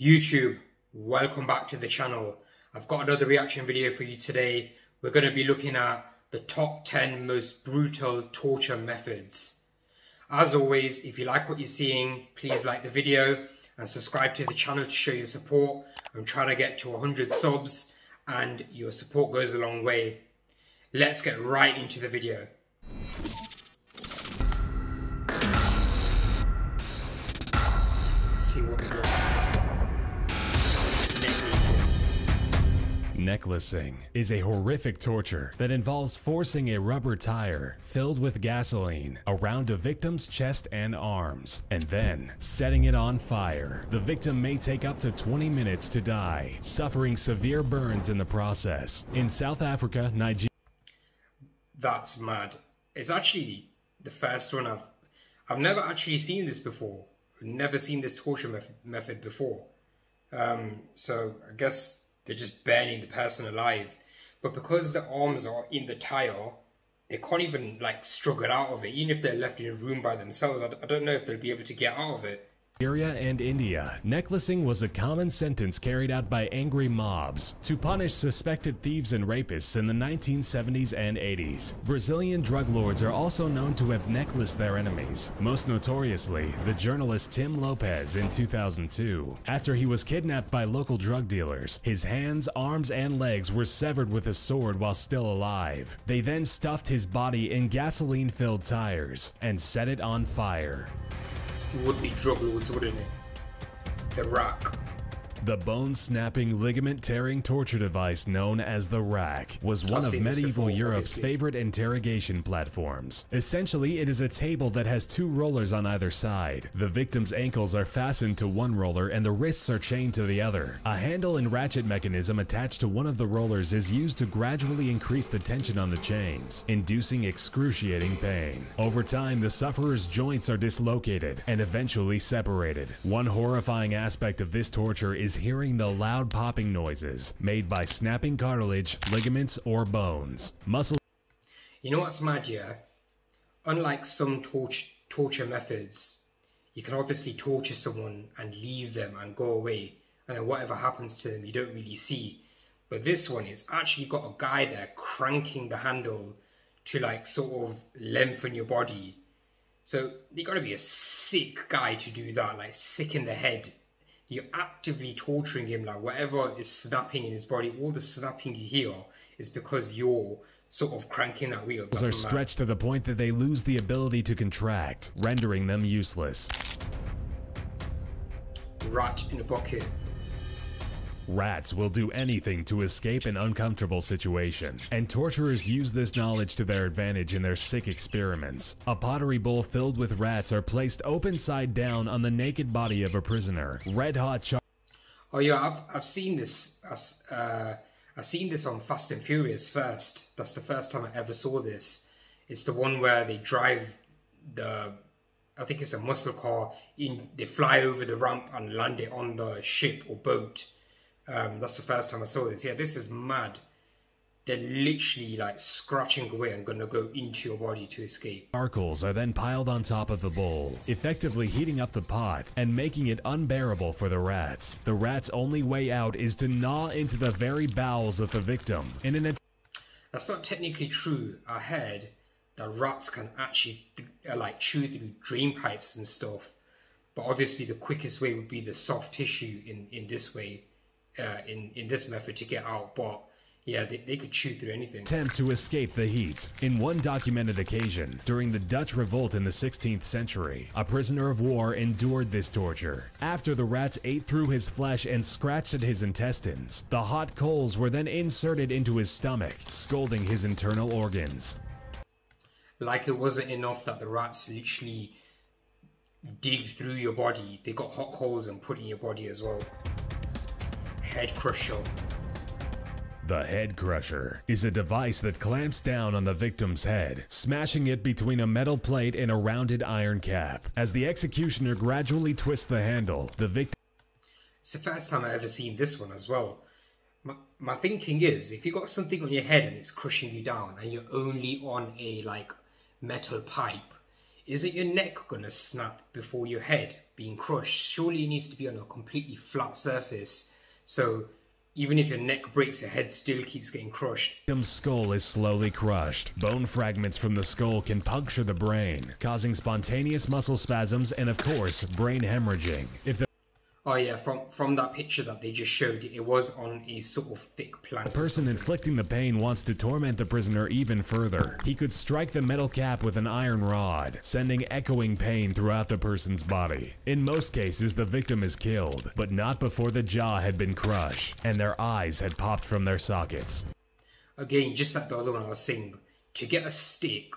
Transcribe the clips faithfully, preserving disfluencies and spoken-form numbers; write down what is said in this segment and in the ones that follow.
YouTube, welcome back to the channel. I've got another reaction video for you today. We're going to be looking at the top ten most brutal torture methods. As always, if you like what you're seeing, please like the video and subscribe to the channel to show your support. I'm trying to get to one hundred subs and your support goes a long way. Let's get right into the video. Let's see what we got. Necklacing is a horrific torture that involves forcing a rubber tire filled with gasoline around a victim's chest and arms, and then setting it on fire. The victim may take up to twenty minutes to die, suffering severe burns in the process. In South Africa, Nigeria... That's mad. It's actually the first one I've... I've never actually seen this before. I've never seen this torture method, method before. Um, so, I guess... they're just burning the person alive. But because the arms are in the tire, they can't even like struggle out of it. Even if they're left in a room by themselves, I, I don't know if they'll be able to get out of it. Nigeria and India, necklacing was a common sentence carried out by angry mobs to punish suspected thieves and rapists in the nineteen seventies and eighties. Brazilian drug lords are also known to have necklaced their enemies, most notoriously the journalist Tim Lopez in two thousand two. After he was kidnapped by local drug dealers, his hands, arms, and legs were severed with a sword while still alive. They then stuffed his body in gasoline-filled tires and set it on fire. Would be drug lords, wouldn't it? The rack. The bone-snapping, ligament-tearing torture device known as the rack was one of medieval Europe's favorite interrogation platforms. Essentially, it is a table that has two rollers on either side. The victim's ankles are fastened to one roller and the wrists are chained to the other. A handle and ratchet mechanism attached to one of the rollers is used to gradually increase the tension on the chains, inducing excruciating pain. Over time, the sufferer's joints are dislocated and eventually separated. One horrifying aspect of this torture is hearing the loud popping noises made by snapping cartilage, ligaments, or bones. Muscle. You know what's mad, yeah? Unlike some torture torture methods, you can obviously torture someone and leave them and go away, and then whatever happens to them you don't really see. But this one, it's actually got a guy there cranking the handle to like sort of lengthen your body. So you gotta be a sick guy to do that, like sick in the head. You're actively torturing him, like whatever is snapping in his body, all the snapping you hear is because you're sort of cranking that wheel. That's are stretched to the point that they lose the ability to contract, rendering them useless. Rat in a bucket. Rats will do anything to escape an uncomfortable situation, and torturers use this knowledge to their advantage in their sick experiments. A pottery bowl filled with rats are placed open side down on the naked body of a prisoner. Red hot char- Oh yeah, I've, I've seen this. Uh, I've seen this on Fast and Furious first. That's the first time I ever saw this. It's the one where they drive the, I think it's a muscle car, in, they fly over the ramp and land it on the ship or boat. Um, that's the first time I saw this. Yeah, this is mad. They're literally like scratching away and gonna go into your body to escape. Charcoals are then piled on top of the bowl, effectively heating up the pot and making it unbearable for the rats. The rat's only way out is to gnaw into the very bowels of the victim. In an that's not technically true. I heard that rats can actually uh, like chew through drain pipes and stuff, but obviously the quickest way would be the soft tissue in in this way. Uh, in, in this method to get out, but yeah, they, they could chew through anything. Attempt to escape the heat. In one documented occasion, during the Dutch revolt in the sixteenth century, a prisoner of war endured this torture. After the rats ate through his flesh and scratched at his intestines, the hot coals were then inserted into his stomach, scalding his internal organs. Like it wasn't enough that the rats literally dig through your body, they got hot coals and put in your body as well. Head crusher. The head crusher is a device that clamps down on the victim's head, smashing it between a metal plate and a rounded iron cap. As the executioner gradually twists the handle, the victim... It's the first time I've ever seen this one as well. My, my thinking is, if you've got something on your head and it's crushing you down, and you're only on a, like, metal pipe, Isn't your neck gonna snap before your head being crushed? Surely it needs to be on a completely flat surface, so even if your neck breaks, your head still keeps getting crushed. The victim's skull is slowly crushed. Bone fragments from the skull can puncture the brain, causing spontaneous muscle spasms and, of course, brain hemorrhaging. If the oh yeah, from, from that picture that they just showed, it was on a sort of thick plank. The person inflicting the pain wants to torment the prisoner even further. He could strike the metal cap with an iron rod, sending echoing pain throughout the person's body. In most cases, the victim is killed, but not before the jaw had been crushed and their eyes had popped from their sockets. Again, just like the other one I was saying, to get a stick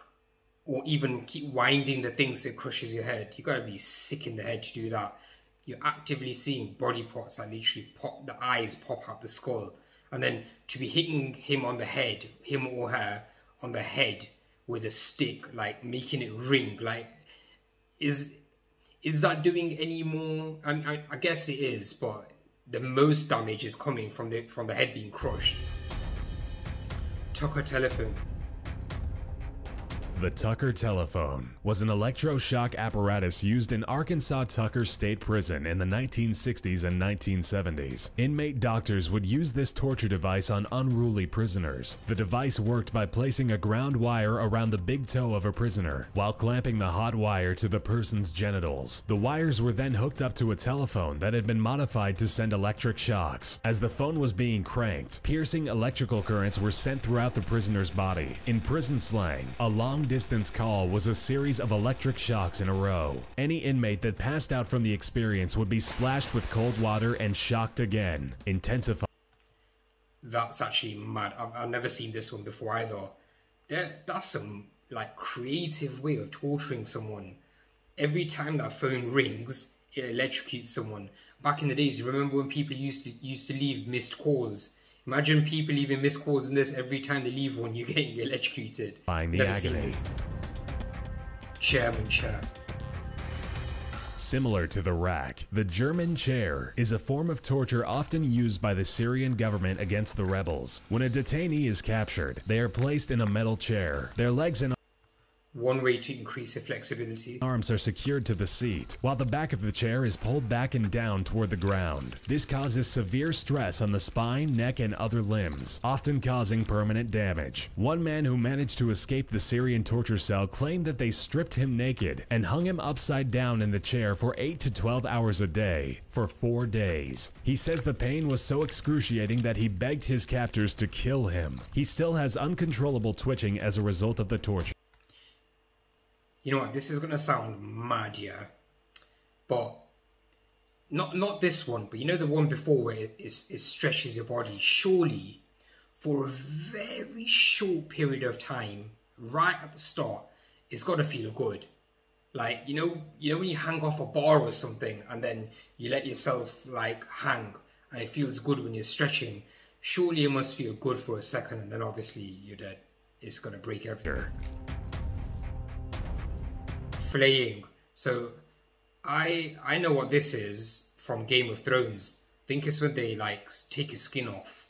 or even keep winding the thing so it crushes your head, you gotta be sick in the head to do that. You're actively seeing body parts that literally pop, the eyes pop out the skull. And then to be hitting him on the head, him or her, on the head with a stick, like making it ring, like, is is that doing any more? I, I, I guess it is, but the most damage is coming from the, from the head being crushed. Tucker telephone. The Tucker telephone was an electroshock apparatus used in Arkansas Tucker State Prison in the nineteen sixties and nineteen seventies. Inmate doctors would use this torture device on unruly prisoners. The device worked by placing a ground wire around the big toe of a prisoner while clamping the hot wire to the person's genitals. The wires were then hooked up to a telephone that had been modified to send electric shocks. As the phone was being cranked, piercing electrical currents were sent throughout the prisoner's body. In prison slang, a long distance call was a series of electric shocks in a row. Any inmate that passed out from the experience would be splashed with cold water and shocked again, intensifying. That's actually mad. I've, I've never seen this one before either. There, that's some like creative way of torturing someone. Every time that phone rings, it electrocutes someone. Back in the days, you remember when people used to used to leave missed calls? Imagine people leaving missed calls in this. Every time they leave one, you're getting electrocuted. Find the agony. Chairman chair. Similar to the rack, the German chair is a form of torture often used by the Syrian government against the rebels. When a detainee is captured, they are placed in a metal chair. Their legs and one way to increase the flexibility. Arms are secured to the seat, while the back of the chair is pulled back and down toward the ground. This causes severe stress on the spine, neck, and other limbs, often causing permanent damage. One man who managed to escape the Syrian torture cell claimed that they stripped him naked and hung him upside down in the chair for eight to twelve hours a day for four days. He says the pain was so excruciating that he begged his captors to kill him. He still has uncontrollable twitching as a result of the torture. You know what, this is going to sound mad, yeah, but not not this one, but you know the one before where it, it, it stretches your body. Surely, for a very short period of time, right at the start, it's got to feel good. Like, you know, you know when you hang off a bar or something and then you let yourself, like, hang and it feels good when you're stretching. Surely it must feel good for a second and then obviously you're dead. It's going to break everything. Flaying. So I I know what this is from Game of Thrones. I think it's when they like take his skin off.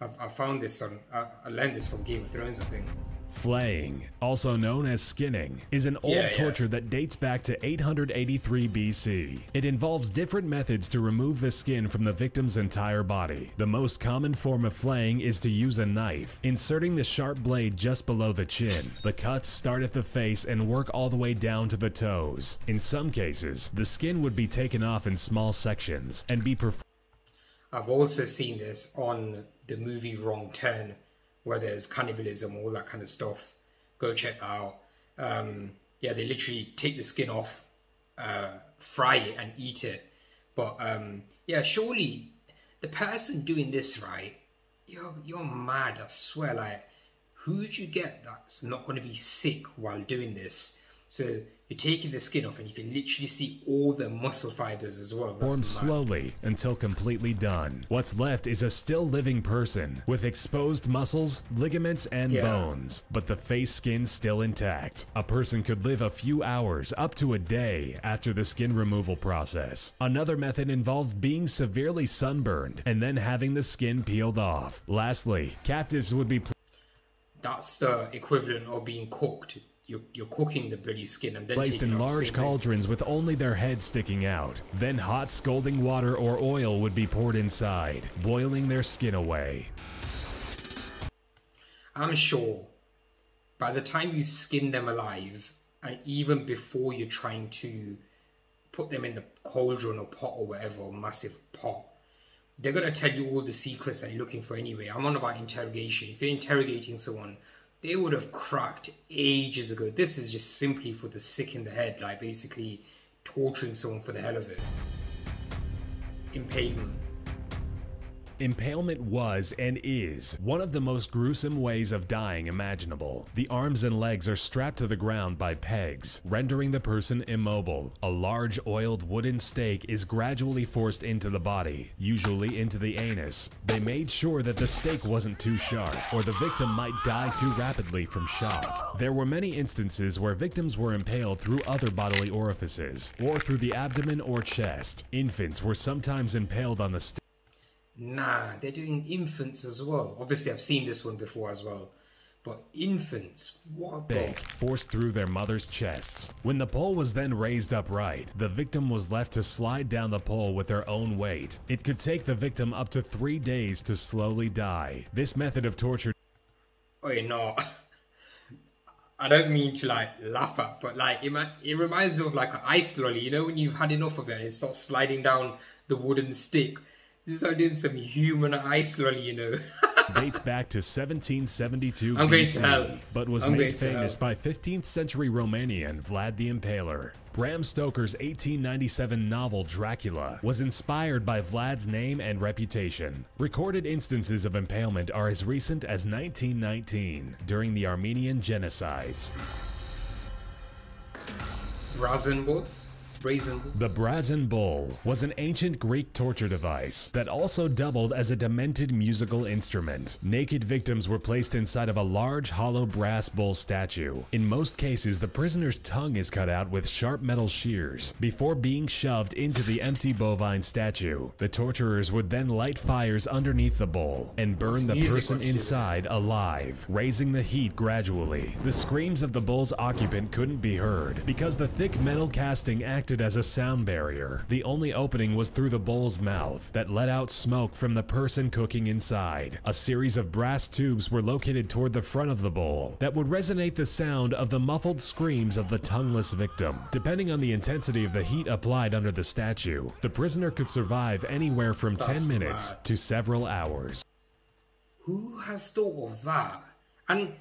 I've, I found this on I, I learned this from Game of Thrones, I think. Flaying, also known as skinning, is an old yeah, torture yeah. that dates back to eight hundred eighty-three B C. It involves different methods to remove the skin from the victim's entire body. The most common form of flaying is to use a knife, inserting the sharp blade just below the chin. The cuts start at the face and work all the way down to the toes. In some cases, the skin would be taken off in small sections and be performed. I've also seen this on the movie Wrong Turn, where there's cannibalism, all that kind of stuff. Go check that out. Um, yeah, they literally take the skin off, uh, fry it and eat it. But um, yeah, surely the person doing this, right, you're, you're mad, I swear. Like, who'd you get that's not going to be sick while doing this? So you're taking the skin off and you can literally see all the muscle fibers as well. Form slowly until completely done. What's left is a still living person with exposed muscles, ligaments, and yeah. bones, but the face skin still intact. A person could live a few hours up to a day after the skin removal process. Another method involved being severely sunburned and then having the skin peeled off. Lastly, captives would be... That's the equivalent of being cooked. You're, you're cooking the bloody skin and then placed in large cauldrons with only their heads sticking out. Then hot scalding water or oil would be poured inside, boiling their skin away. I'm sure by the time you skin them alive, and even before you're trying to put them in the cauldron or pot or whatever, or massive pot, they're going to tell you all the secrets that you're looking for anyway. I'm on about interrogation. If you're interrogating someone, they would have cracked ages ago. This is just simply for the sick in the head, like basically torturing someone for the hell of it. Impalement. Impalement was and is one of the most gruesome ways of dying imaginable. The arms and legs are strapped to the ground by pegs, rendering the person immobile. A large oiled wooden stake is gradually forced into the body, usually into the anus. They made sure that the stake wasn't too sharp, or the victim might die too rapidly from shock. There were many instances where victims were impaled through other bodily orifices, or through the abdomen or chest. Infants were sometimes impaled on the stake. Nah, they're doing infants as well. Obviously, I've seen this one before as well. But infants, what the... forced through their mother's chests. When the pole was then raised upright, the victim was left to slide down the pole with their own weight. It could take the victim up to three days to slowly die. This method of torture... Oi, no. I don't mean to, like, laugh at, but, like, it, it reminds me of, like, an ice lolly. You know, when you've had enough of it and it starts sliding down the wooden stick. This is doing some human ice lolly, you know. Dates back to seventeen seventy-two B C, but was I'm made famous by fifteenth century Romanian Vlad the Impaler. Bram Stoker's eighteen ninety-seven novel Dracula was inspired by Vlad's name and reputation. Recorded instances of impalement are as recent as nineteen nineteen, during the Armenian Genocides. Brazen book? Brazen bull. The brazen bull was an ancient Greek torture device that also doubled as a demented musical instrument. Naked victims were placed inside of a large hollow brass bull statue. In most cases, the prisoner's tongue is cut out with sharp metal shears before being shoved into the empty bovine statue. The torturers would then light fires underneath the bull and burn the person inside alive, raising the heat gradually. The screams of the bull's occupant couldn't be heard because the thick metal casting acted as a sound barrier. The only opening was through the bull's mouth that let out smoke from the person cooking inside. A series of brass tubes were located toward the front of the bull that would resonate the sound of the muffled screams of the tongueless victim. Depending on the intensity of the heat applied under the statue, the prisoner could survive anywhere from ten minutes to several hours. Who has thought of that? And,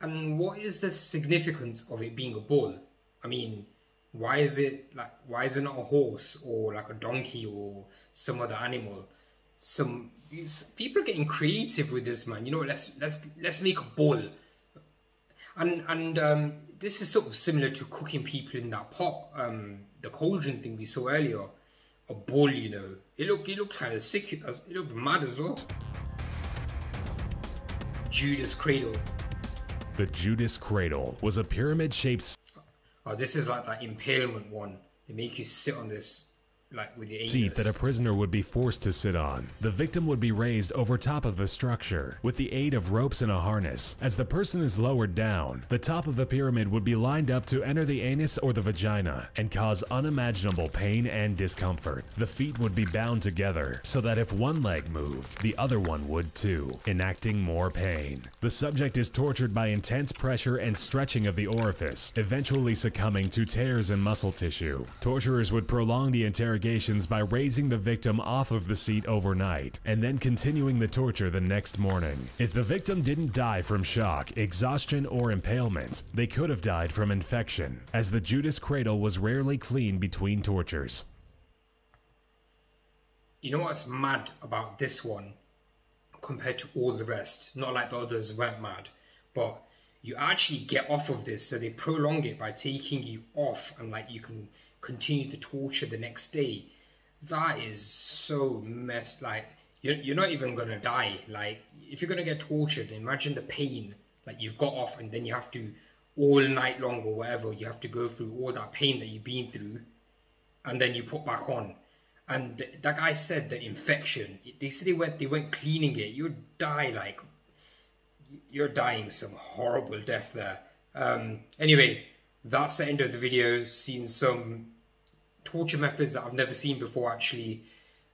and what is the significance of it being a bull? I mean, why is it like why is it not a horse or like a donkey or some other animal? Some it's, people are getting creative with this, man. You know, let's let's let's make a bull. And and um, this is sort of similar to cooking people in that pot, um, the cauldron thing we saw earlier. A bull, you know, it looked it looked kind of sick. It looked mad as well. Judas Cradle. The Judas Cradle was a pyramid-shaped. Oh, this is like that impalement one. They make you sit on this, like with your anus. Seat that a prisoner would be forced to sit on. The victim would be raised over top of the structure with the aid of ropes and a harness. As the person is lowered down, the top of the pyramid would be lined up to enter the anus or the vagina and cause unimaginable pain and discomfort. The feet would be bound together so that if one leg moved, the other one would too, enacting more pain. The subject is tortured by intense pressure and stretching of the orifice, eventually succumbing to tears in muscle tissue. Torturers would prolong the interrogations by raising the victim off of the seat overnight and then continuing the torture the next morning. If the victim didn't die from shock, exhaustion, or impalement, they could have died from infection, as the Judas Cradle was rarely clean between tortures. You know what's mad about this one? Compared to all the rest, not like the others weren't mad, but you actually get off of this, so they prolong it by taking you off and like you can continue the torture the next day. That is so messed, like you're, you're not even gonna die. Like if you're gonna get tortured, imagine the pain, like you've got off and then you have to all night long or whatever, you have to go through all that pain that you've been through and then you put back on. And that guy said the infection. They said they went, they went cleaning it. You'd die like... You're dying some horrible death there. Um, anyway, that's the end of the video. Seen some torture methods that I've never seen before, actually.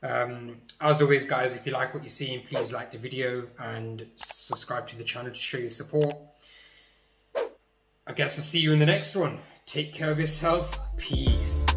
Um, as always, guys, if you like what you're seeing, please like the video and subscribe to the channel to show your support. I guess I'll see you in the next one. Take care of yourself. Peace.